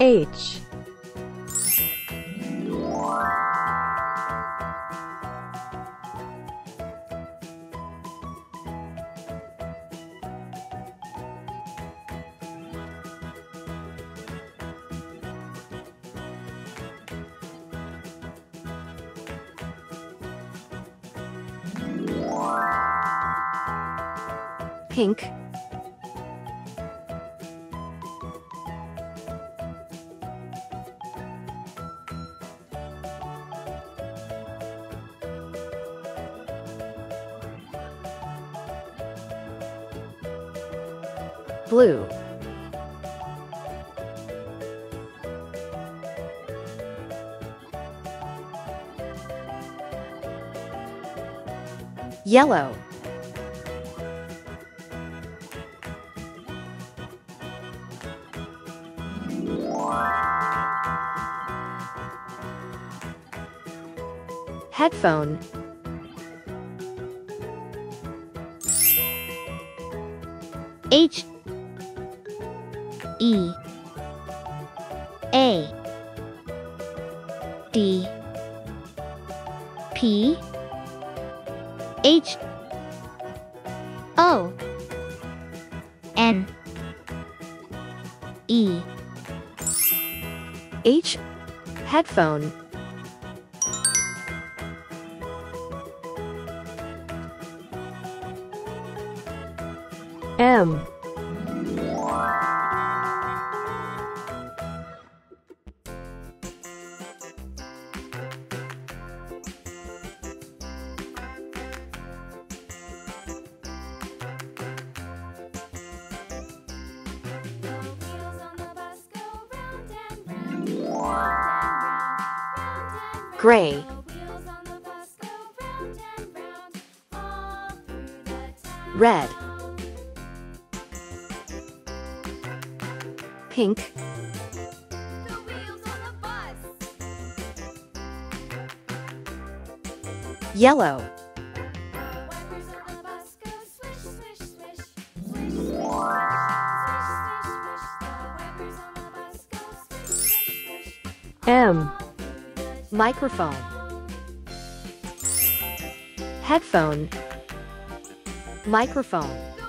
H pink, blue, yellow, headphone, H E A D P H O N E H headphone, M gray, red, pink, yellow, M microphone, headphone, microphone.